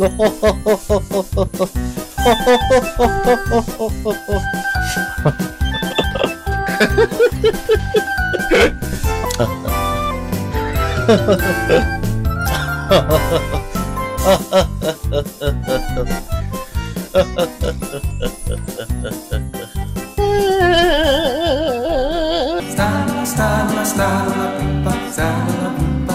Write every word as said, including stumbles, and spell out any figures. Stala, stala, stala, pumpa, stala, pumpa,